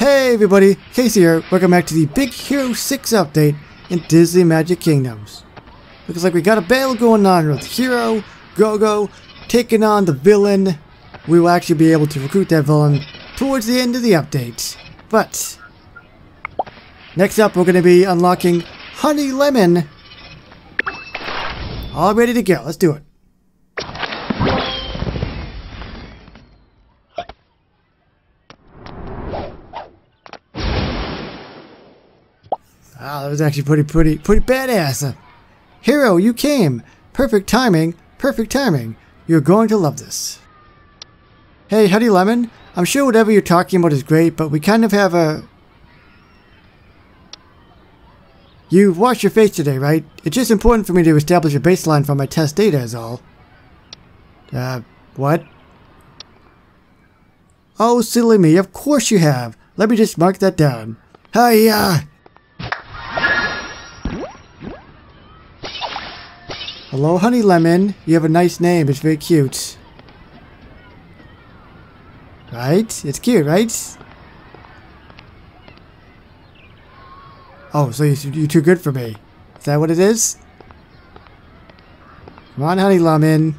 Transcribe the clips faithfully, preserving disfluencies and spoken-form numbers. Hey everybody, Casey here. Welcome back to the Big Hero six update in Disney Magic Kingdoms. Looks like we got a battle going on with Hiro, Gogo, taking on the villain. We will actually be able to recruit that villain towards the end of the update. But next up we're going to be unlocking Honey Lemon. All ready to go, let's do it. Wow, that was actually pretty, pretty, pretty badass. Hiro, you came. Perfect timing, perfect timing. You're going to love this. Hey, Honey Lemon, I'm sure whatever you're talking about is great, but we kind of have a... You've washed your face today, right? It's just important for me to establish a baseline for my test data is all. Uh, what? Oh, silly me, of course you have. Let me just mark that down. Hiya! Hello, Honey Lemon. You have a nice name. It's very cute. Right? It's cute, right? Oh, so you're too good for me. Is that what it is? Come on, Honey Lemon.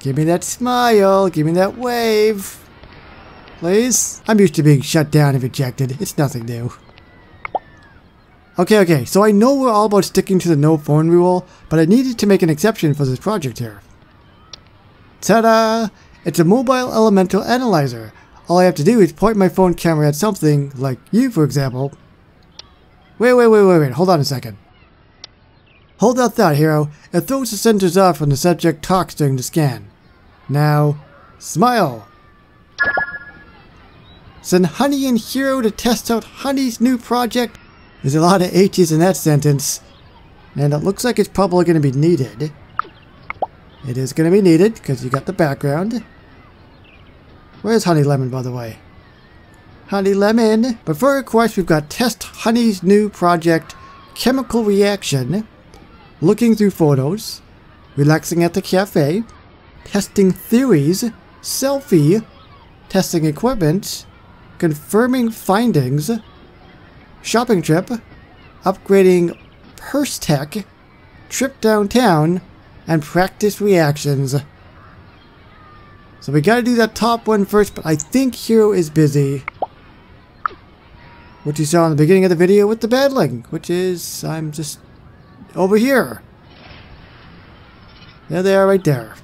Give me that smile. Give me that wave. Please? I'm used to being shut down and rejected. It's nothing new. Okay, okay, so I know we're all about sticking to the no phone rule, but I needed to make an exception for this project here. Ta-da! It's a mobile elemental analyzer. All I have to do is point my phone camera at something, like you, for example. Wait, wait, wait, wait, wait, hold on a second. Hold that thought, Hiro. It throws the sensors off when the subject talks during the scan. Now, smile! Send Honey and Hiro to test out Honey's new project. There's a lot of H's in that sentence, and it looks like it's probably going to be needed. It is going to be needed, because you got the background. Where's Honey Lemon, by the way? Honey Lemon! But for a request, we've got Test Honey's new project, Chemical Reaction, Looking Through Photos, Relaxing at the Cafe, Testing Theories, Selfie, Testing Equipment, Confirming Findings, Shopping Trip, Upgrading Purse Tech, Trip Downtown, and Practice Reactions. So we gotta do that top one first, but I think Hiro is busy. What you saw in the beginning of the video with the battling, which is, I'm just over here. There they are right there.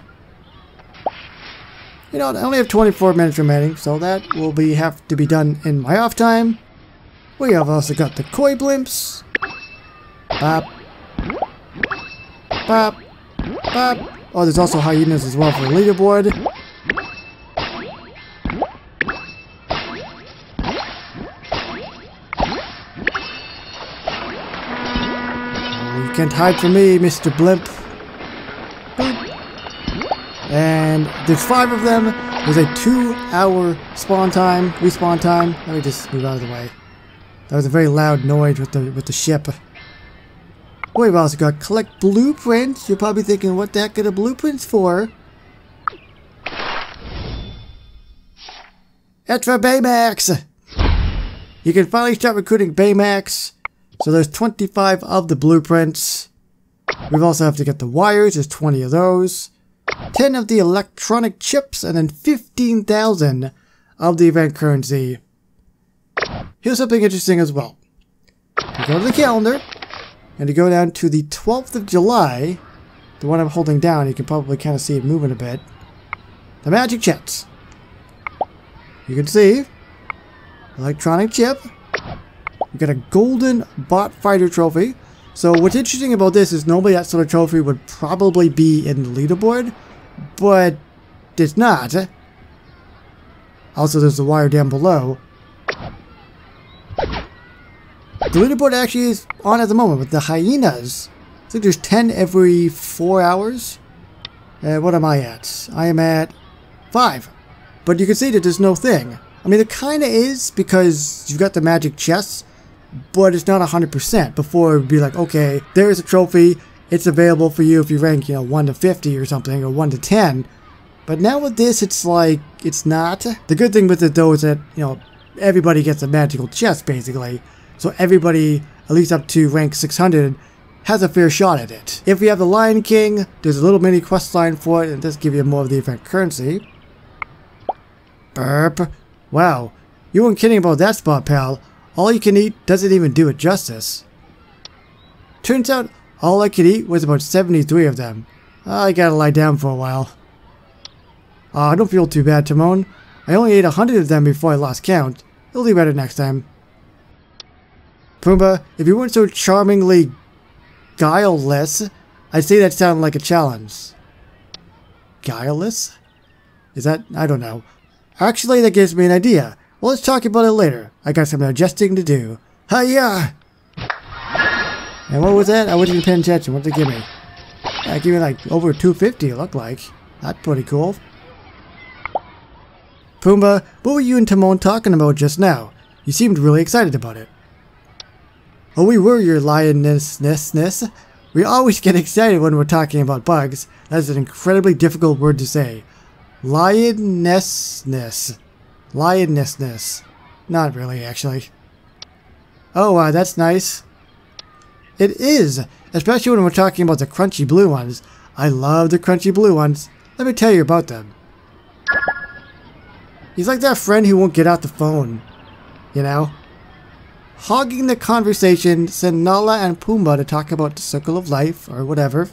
You know, I only have twenty-four minutes remaining, so that will be have to be done in my off time. We have also got the koi blimps. Bop. Bop. Bop. Oh, there's also hyenas as well for the leaderboard. You can't hide from me, Mister Blimp. And there's five of them. There's a two hour spawn time, respawn time. Let me just move out of the way. That was a very loud noise with the with the ship. We've also got collect blueprints. You're probably thinking, what the heck are the blueprints for? That's for Baymax! You can finally start recruiting Baymax. So there's twenty-five of the blueprints. We also have to get the wires, there's twenty of those. ten of the electronic chips, and then fifteen thousand of the event currency. Here's something interesting as well. You go to the calendar, and you go down to the twelfth of July, the one I'm holding down, you can probably kind of see it moving a bit. The magic chips. You can see, electronic chip. You got a golden bot fighter trophy. So what's interesting about this is normally that sort of trophy would probably be in the leaderboard, but it's not. Also, there's the wire down below. The leaderboard actually is on at the moment with the hyenas. I think there's ten every four hours. Uh, what am I at? I am at five. But you can see that there's no thing. I mean, it kind of is because you've got the magic chests, but it's not one hundred percent. Before it would be like, okay, there's a trophy. It's available for you if you rank, you know, one to fifty or something, or one to ten. But now with this, it's like, it's not. The good thing with it, though, is that, you know, everybody gets a magical chest, basically. So everybody, at least up to rank six hundred, has a fair shot at it. If we have the Lion King, there's a little mini quest line for it, and this gives you more of the event currency. Burp. Wow, you weren't kidding about that spot, pal. All you can eat doesn't even do it justice. Turns out, all I could eat was about seventy-three of them. I gotta lie down for a while. Uh, I don't feel too bad, Timon. I only ate one hundred of them before I lost count. It'll be better next time. Pumbaa, if you weren't so charmingly guileless, I'd say that sounded like a challenge. Guileless? Is that? I don't know. Actually, that gives me an idea. Well, let's talk about it later. I got some adjusting to do. Hiya! And what was that? I wasn't even paying attention. What did they give me? I give me like over two fifty, it looked like. That's pretty cool. Pumbaa, what were you and Timon talking about just now? You seemed really excited about it. Oh, we were, your lioness-ness-ness. We always get excited when we're talking about bugs. That's an incredibly difficult word to say. Lioness-ness. Lioness-ness. Not really, actually. Oh, uh, that's nice. It is, especially when we're talking about the crunchy blue ones. I love the crunchy blue ones. Let me tell you about them. He's like that friend who won't get out the phone, you know? Hogging the conversation sent Nala and Pumbaa to talk about the circle of life, or whatever.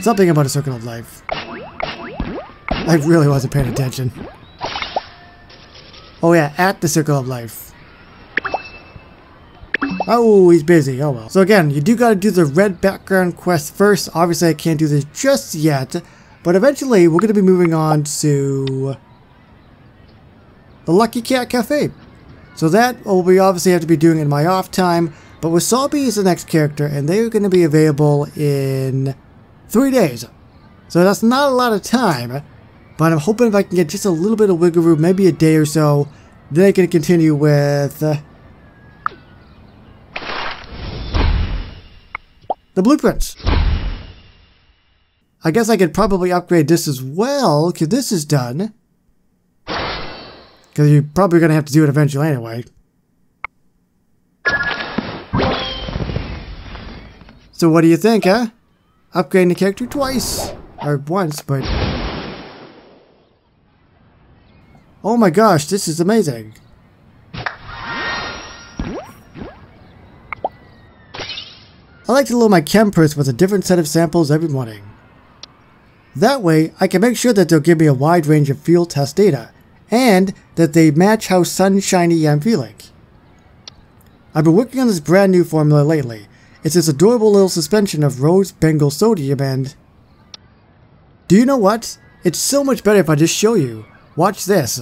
Something about a circle of life. I really wasn't paying attention. Oh yeah, at the circle of life. Oh, he's busy. Oh well. So again, you do gotta do the red background quest first. Obviously, I can't do this just yet, but eventually we're gonna be moving on to the Lucky Cat Cafe. So that will we obviously have to be doing in my off time. But Wasabi is the next character, and they are gonna be available in three days. So that's not a lot of time, but I'm hoping if I can get just a little bit of wiggle room, maybe a day or so, then I can continue with. Uh, The blueprints. I guess I could probably upgrade this as well, because this is done. Because you're probably going to have to do it eventually anyway. So what do you think, huh? Upgrading the character twice. Or once, but... Oh my gosh, this is amazing. I like to load my chem purse with a different set of samples every morning. That way, I can make sure that they'll give me a wide range of field test data, and that they match how sunshiny I'm feeling. I've been working on this brand new formula lately. It's this adorable little suspension of rose bengal sodium and... Do you know what? It's so much better if I just show you. Watch this.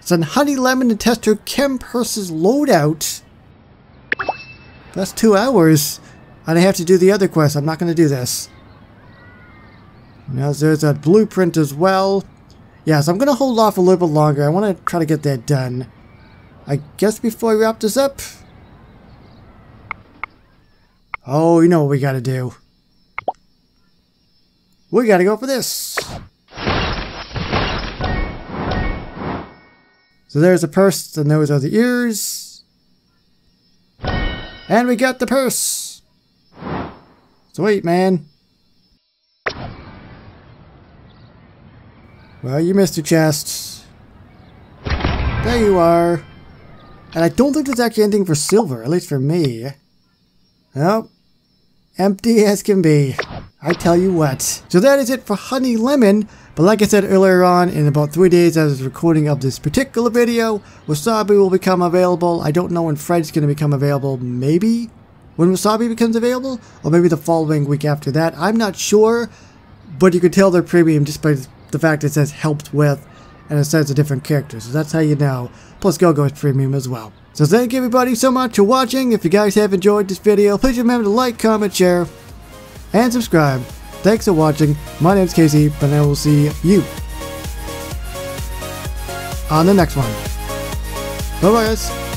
Send Honey Lemon to test her chem purse's loadout. That's two hours, and I have to do the other quest. I'm not going to do this. Now there's a blueprint as well. Yeah, so I'm going to hold off a little bit longer. I want to try to get that done. I guess before we wrap this up. Oh, you know what we got to do. We got to go for this. So there's the purse, and those are the ears. And we got the purse! Sweet, man. Well, you missed your chest. There you are. And I don't think there's actually anything for silver, at least for me. Nope. Empty as can be. I tell you what. So that is it for Honey Lemon. But like I said earlier on, in about three days as of the recording of this particular video, Wasabi will become available. I don't know when Fred's going to become available. Maybe when Wasabi becomes available? Or maybe the following week after that. I'm not sure, but you can tell they're premium just by the fact it says helped with and it says a different character. So that's how you know. Plus Gogo is premium as well. So thank you everybody so much for watching. If you guys have enjoyed this video, please remember to like, comment, share, and subscribe. Thanks for watching. My name's Casey, and I will see you on the next one. Bye bye guys.